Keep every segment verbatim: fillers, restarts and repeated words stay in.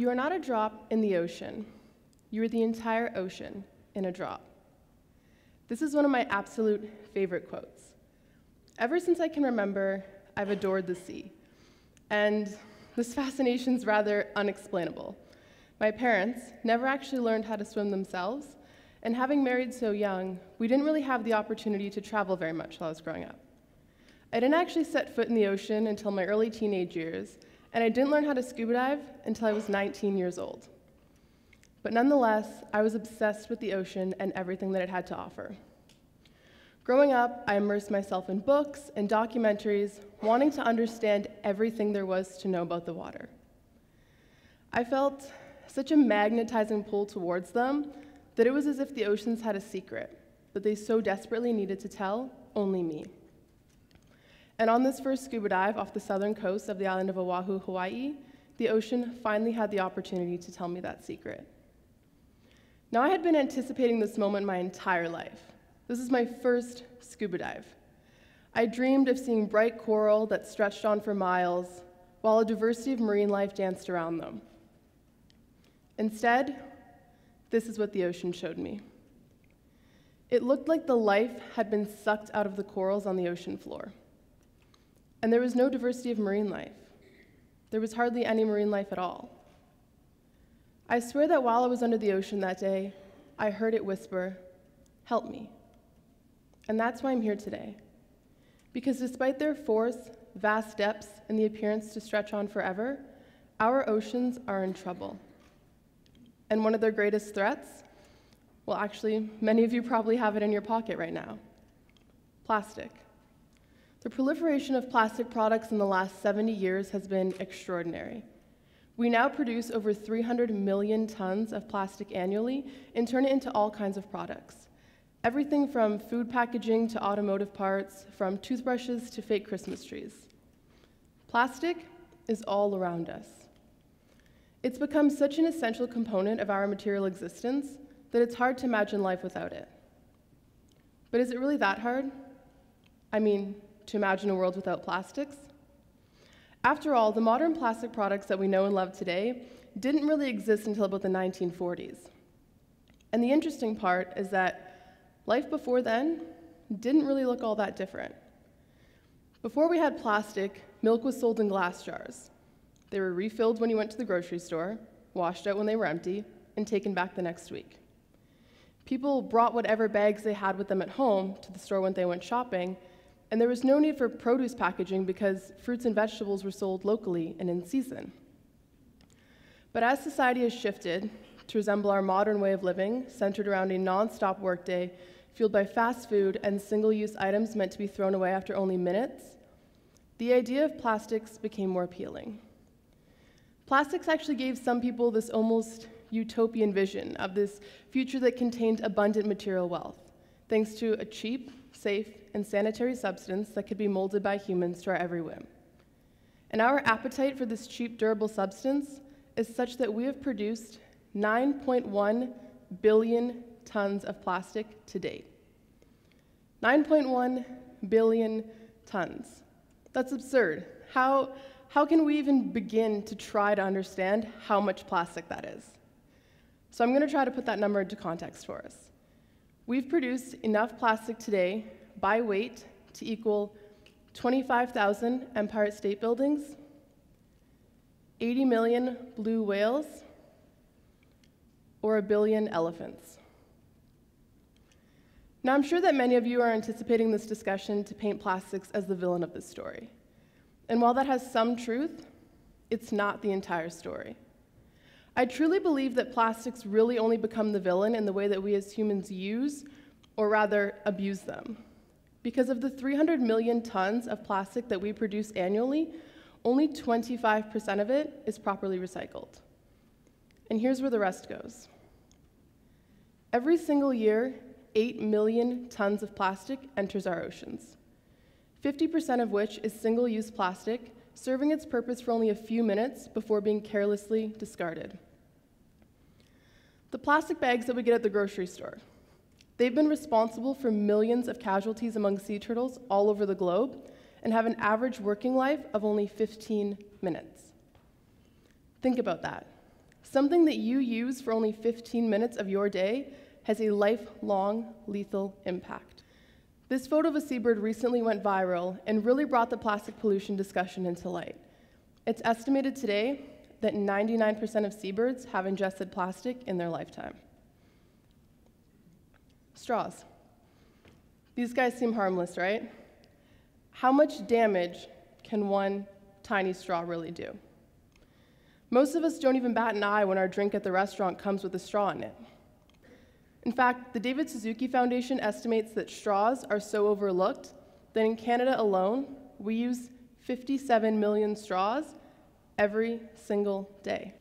You are not a drop in the ocean. You are the entire ocean in a drop. This is one of my absolute favorite quotes. Ever since I can remember, I've adored the sea. And this fascination's rather unexplainable. My parents never actually learned how to swim themselves, and having married so young, we didn't really have the opportunity to travel very much while I was growing up. I didn't actually set foot in the ocean until my early teenage years, and I didn't learn how to scuba dive until I was nineteen years old. But nonetheless, I was obsessed with the ocean and everything that it had to offer. Growing up, I immersed myself in books and documentaries, wanting to understand everything there was to know about the water. I felt such a magnetizing pull towards them that it was as if the oceans had a secret that they so desperately needed to tell only me. And on this first scuba dive off the southern coast of the island of Oahu, Hawaii, the ocean finally had the opportunity to tell me that secret. Now, I had been anticipating this moment my entire life. This is my first scuba dive. I dreamed of seeing bright coral that stretched on for miles, while a diversity of marine life danced around them. Instead, this is what the ocean showed me. It looked like the life had been sucked out of the corals on the ocean floor. And there was no diversity of marine life. There was hardly any marine life at all. I swear that while I was under the ocean that day, I heard it whisper, "Help me." And that's why I'm here today. Because despite their force, vast depths, and the appearance to stretch on forever, our oceans are in trouble. And one of their greatest threats? Well, actually, many of you probably have it in your pocket right now. Plastic. The proliferation of plastic products in the last seventy years has been extraordinary. We now produce over three hundred million tons of plastic annually and turn it into all kinds of products. Everything from food packaging to automotive parts, from toothbrushes to fake Christmas trees. Plastic is all around us. It's become such an essential component of our material existence that it's hard to imagine life without it. But is it really that hard? I mean, to imagine a world without plastics? After all, the modern plastic products that we know and love today didn't really exist until about the nineteen forties. And the interesting part is that life before then didn't really look all that different. Before we had plastic, milk was sold in glass jars. They were refilled when you went to the grocery store, washed out when they were empty, and taken back the next week. People brought whatever bags they had with them at home to the store when they went shopping, and there was no need for produce packaging because fruits and vegetables were sold locally and in season. But as society has shifted to resemble our modern way of living, centered around a non-stop workday fueled by fast food and single-use items meant to be thrown away after only minutes, the idea of plastics became more appealing. Plastics actually gave some people this almost utopian vision of this future that contained abundant material wealth, thanks to a cheap, safe, and sanitary substance that could be molded by humans to our every whim. And our appetite for this cheap, durable substance is such that we have produced nine point one billion tons of plastic to date. nine point one billion tons. That's absurd. How, how can we even begin to try to understand how much plastic that is? So I'm going to try to put that number into context for us. We've produced enough plastic today by weight to equal twenty-five thousand Empire State Buildings, eighty million blue whales, or a billion elephants. Now, I'm sure that many of you are anticipating this discussion to paint plastics as the villain of this story. And while that has some truth, it's not the entire story. I truly believe that plastics really only become the villain in the way that we as humans use, or rather, abuse them. Because of the three hundred million tons of plastic that we produce annually, only twenty-five percent of it is properly recycled. And here's where the rest goes. Every single year, eight million tons of plastic enters our oceans, fifty percent of which is single-use plastic, serving its purpose for only a few minutes before being carelessly discarded. The plastic bags that we get at the grocery store, they've been responsible for millions of casualties among sea turtles all over the globe and have an average working life of only fifteen minutes. Think about that. Something that you use for only fifteen minutes of your day has a lifelong lethal impact. This photo of a seabird recently went viral and really brought the plastic pollution discussion into light. It's estimated today that ninety-nine percent of seabirds have ingested plastic in their lifetime. Straws. These guys seem harmless, right? How much damage can one tiny straw really do? Most of us don't even bat an eye when our drink at the restaurant comes with a straw in it. In fact, the David Suzuki Foundation estimates that straws are so overlooked that in Canada alone, we use fifty-seven million straws every single day.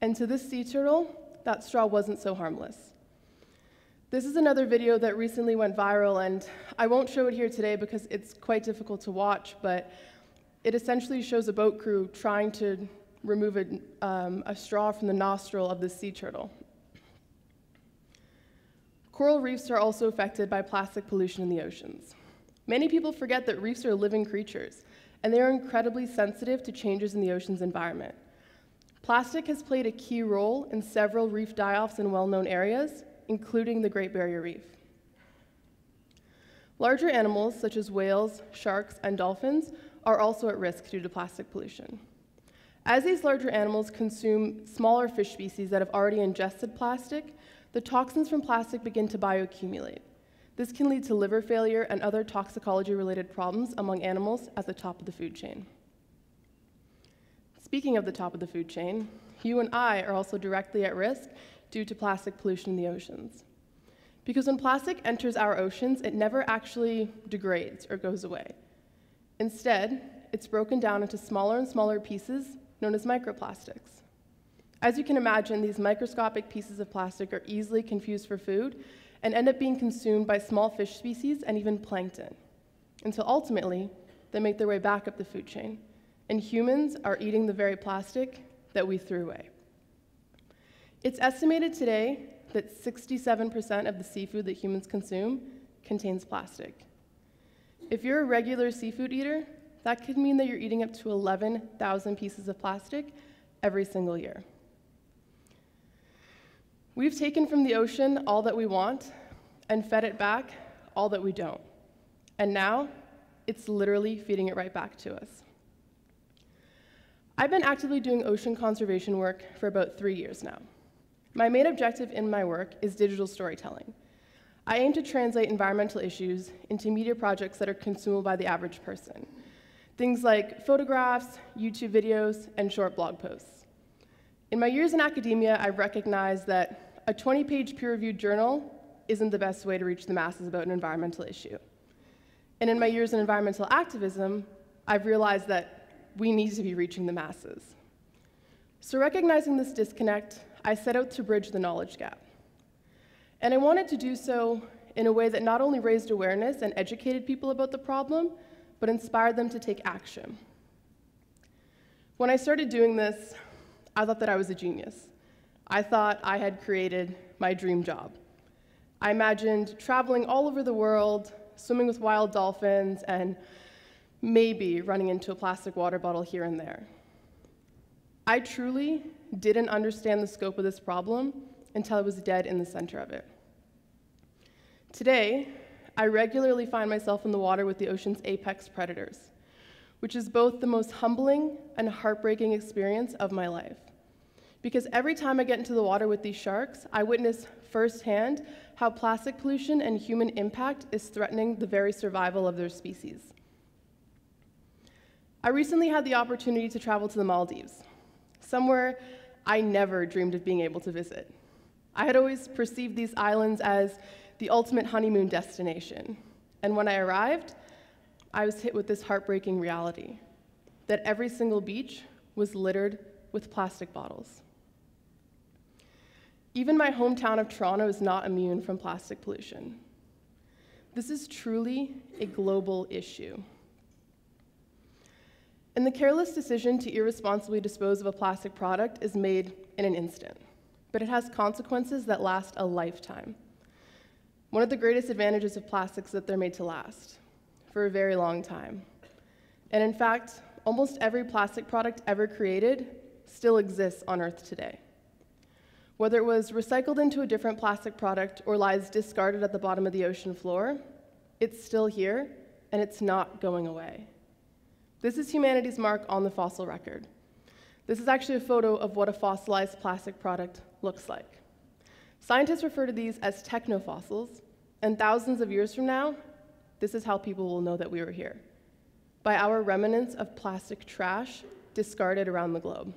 And to this sea turtle, that straw wasn't so harmless. This is another video that recently went viral, and I won't show it here today because it's quite difficult to watch, but it essentially shows a boat crew trying to remove a, um, a straw from the nostril of the sea turtle. Coral reefs are also affected by plastic pollution in the oceans. Many people forget that reefs are living creatures, and they are incredibly sensitive to changes in the ocean's environment. Plastic has played a key role in several reef die-offs in well-known areas, including the Great Barrier Reef. Larger animals, such as whales, sharks, and dolphins, are also at risk due to plastic pollution. As these larger animals consume smaller fish species that have already ingested plastic, the toxins from plastic begin to bioaccumulate. This can lead to liver failure and other toxicology-related problems among animals at the top of the food chain. Speaking of the top of the food chain, you and I are also directly at risk due to plastic pollution in the oceans. Because when plastic enters our oceans, it never actually degrades or goes away. Instead, it's broken down into smaller and smaller pieces known as microplastics. As you can imagine, these microscopic pieces of plastic are easily confused for food and end up being consumed by small fish species and even plankton, until ultimately they make their way back up the food chain, and humans are eating the very plastic that we threw away. It's estimated today that sixty-seven percent of the seafood that humans consume contains plastic. If you're a regular seafood eater, that could mean that you're eating up to eleven thousand pieces of plastic every single year. We've taken from the ocean all that we want and fed it back all that we don't. And now, it's literally feeding it right back to us. I've been actively doing ocean conservation work for about three years now. My main objective in my work is digital storytelling. I aim to translate environmental issues into media projects that are consumable by the average person. Things like photographs, YouTube videos, and short blog posts. In my years in academia, I've recognized that a twenty-page peer-reviewed journal isn't the best way to reach the masses about an environmental issue. And in my years in environmental activism, I've realized that we need to be reaching the masses. So recognizing this disconnect, I set out to bridge the knowledge gap. And I wanted to do so in a way that not only raised awareness and educated people about the problem, but inspired them to take action. When I started doing this, I thought that I was a genius. I thought I had created my dream job. I imagined traveling all over the world, swimming with wild dolphins, and maybe running into a plastic water bottle here and there. I truly didn't understand the scope of this problem until I was dead in the center of it. Today, I regularly find myself in the water with the ocean's apex predators, which is both the most humbling and heartbreaking experience of my life. Because every time I get into the water with these sharks, I witness firsthand how plastic pollution and human impact is threatening the very survival of their species. I recently had the opportunity to travel to the Maldives, somewhere I never dreamed of being able to visit. I had always perceived these islands as the ultimate honeymoon destination. And when I arrived, I was hit with this heartbreaking reality that every single beach was littered with plastic bottles. Even my hometown of Toronto is not immune from plastic pollution. This is truly a global issue. And the careless decision to irresponsibly dispose of a plastic product is made in an instant, but it has consequences that last a lifetime. One of the greatest advantages of plastics is that they're made to last for a very long time. And in fact, almost every plastic product ever created still exists on Earth today. Whether it was recycled into a different plastic product or lies discarded at the bottom of the ocean floor, it's still here, and it's not going away. This is humanity's mark on the fossil record. This is actually a photo of what a fossilized plastic product looks like. Scientists refer to these as technofossils, and thousands of years from now, this is how people will know that we were here, by our remnants of plastic trash discarded around the globe.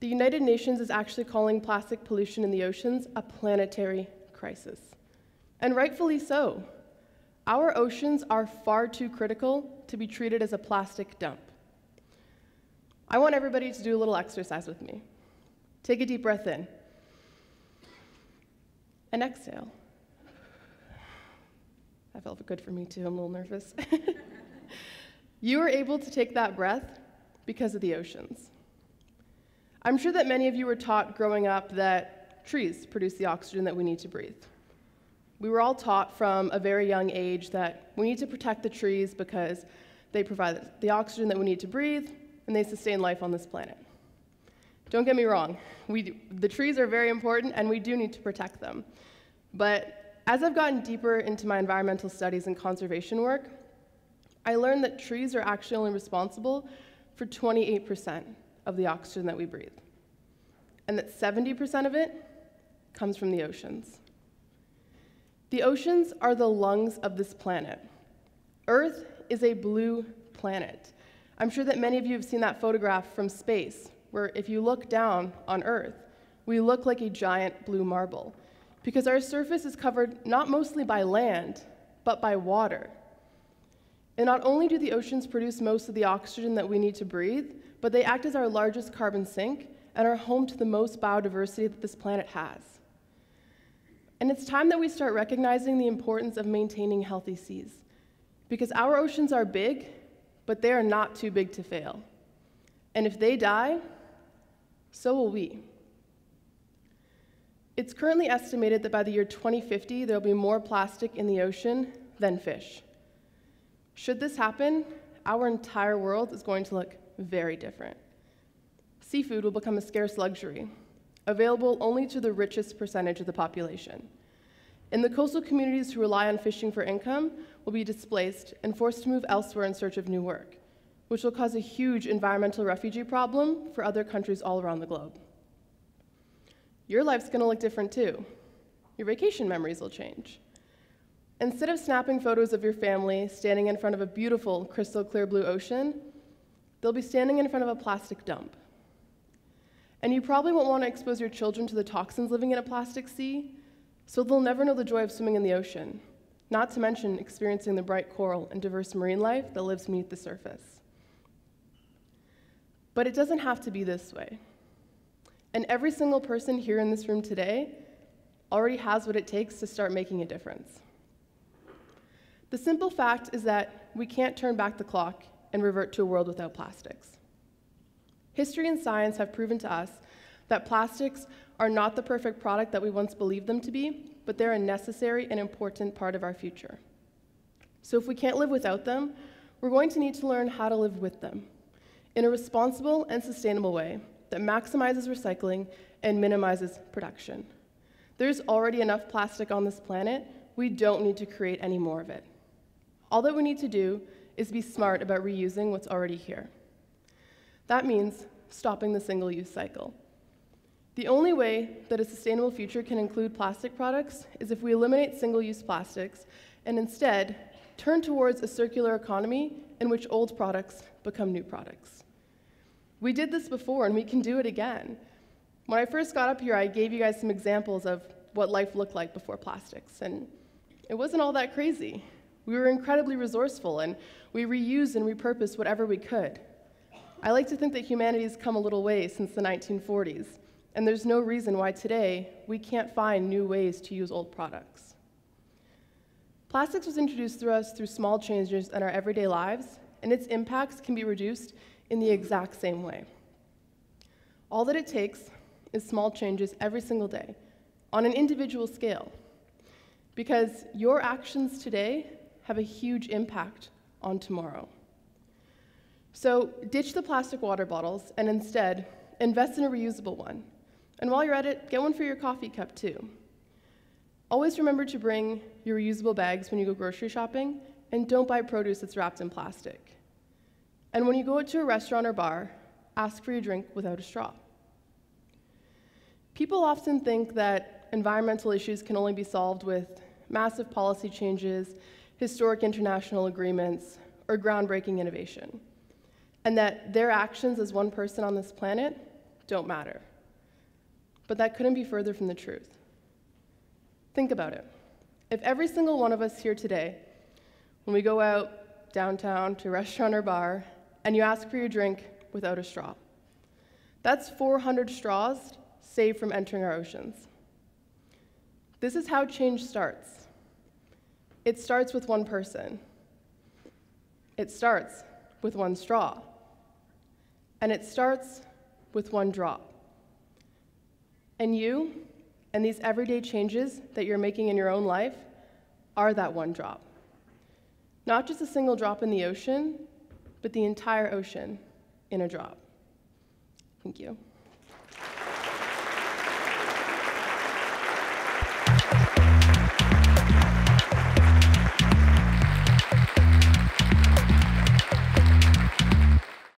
The United Nations is actually calling plastic pollution in the oceans a planetary crisis, and rightfully so. Our oceans are far too critical to be treated as a plastic dump. I want everybody to do a little exercise with me. Take a deep breath in. And exhale. That felt good for me too, I'm a little nervous. You were able to take that breath because of the oceans. I'm sure that many of you were taught growing up that trees produce the oxygen that we need to breathe. We were all taught from a very young age that we need to protect the trees because they provide the oxygen that we need to breathe, and they sustain life on this planet. Don't get me wrong, we do, the trees are very important, and we do need to protect them. But as I've gotten deeper into my environmental studies and conservation work, I learned that trees are actually only responsible for twenty-eight percent of the oxygen that we breathe, and that seventy percent of it comes from the oceans. The oceans are the lungs of this planet. Earth is a blue planet. I'm sure that many of you have seen that photograph from space, where if you look down on Earth, we look like a giant blue marble, because our surface is covered not mostly by land, but by water. And not only do the oceans produce most of the oxygen that we need to breathe, but they act as our largest carbon sink and are home to the most biodiversity that this planet has. And it's time that we start recognizing the importance of maintaining healthy seas, because our oceans are big, but they are not too big to fail. And if they die, so will we. It's currently estimated that by the year twenty fifty, there'll be more plastic in the ocean than fish. Should this happen, our entire world is going to look very different. Seafood will become a scarce luxury, available only to the richest percentage of the population. And the coastal communities who rely on fishing for income will be displaced and forced to move elsewhere in search of new work, which will cause a huge environmental refugee problem for other countries all around the globe. Your life's going to look different too. Your vacation memories will change. Instead of snapping photos of your family standing in front of a beautiful crystal clear blue ocean, they'll be standing in front of a plastic dump. And you probably won't want to expose your children to the toxins living in a plastic sea, so they'll never know the joy of swimming in the ocean, not to mention experiencing the bright coral and diverse marine life that lives beneath the surface. But it doesn't have to be this way. And every single person here in this room today already has what it takes to start making a difference. The simple fact is that we can't turn back the clock and revert to a world without plastics. History and science have proven to us that plastics are not the perfect product that we once believed them to be, but they're a necessary and important part of our future. So if we can't live without them, we're going to need to learn how to live with them in a responsible and sustainable way that maximizes recycling and minimizes production. There's already enough plastic on this planet. We don't need to create any more of it. All that we need to do is be smart about reusing what's already here. That means stopping the single-use cycle. The only way that a sustainable future can include plastic products is if we eliminate single-use plastics and instead turn towards a circular economy in which old products become new products. We did this before, and we can do it again. When I first got up here, I gave you guys some examples of what life looked like before plastics, and it wasn't all that crazy. We were incredibly resourceful, and we reused and repurposed whatever we could. I like to think that humanity's come a little way since the nineteen forties. And there's no reason why today we can't find new ways to use old products. Plastics was introduced through us through small changes in our everyday lives, and its impacts can be reduced in the exact same way. All that it takes is small changes every single day, on an individual scale, because your actions today have a huge impact on tomorrow. So ditch the plastic water bottles and instead invest in a reusable one. And while you're at it, get one for your coffee cup too. Always remember to bring your reusable bags when you go grocery shopping, and don't buy produce that's wrapped in plastic. And when you go to a restaurant or bar, ask for your drink without a straw. People often think that environmental issues can only be solved with massive policy changes, historic international agreements, or groundbreaking innovation, and that their actions as one person on this planet don't matter. But that couldn't be further from the truth. Think about it. If every single one of us here today, when we go out downtown to a restaurant or bar, and you ask for your drink without a straw, that's four hundred straws saved from entering our oceans. This is how change starts. It starts with one person. It starts with one straw. And it starts with one drop. And you, and these everyday changes that you're making in your own life, are that one drop. Not just a single drop in the ocean, but the entire ocean in a drop. Thank you.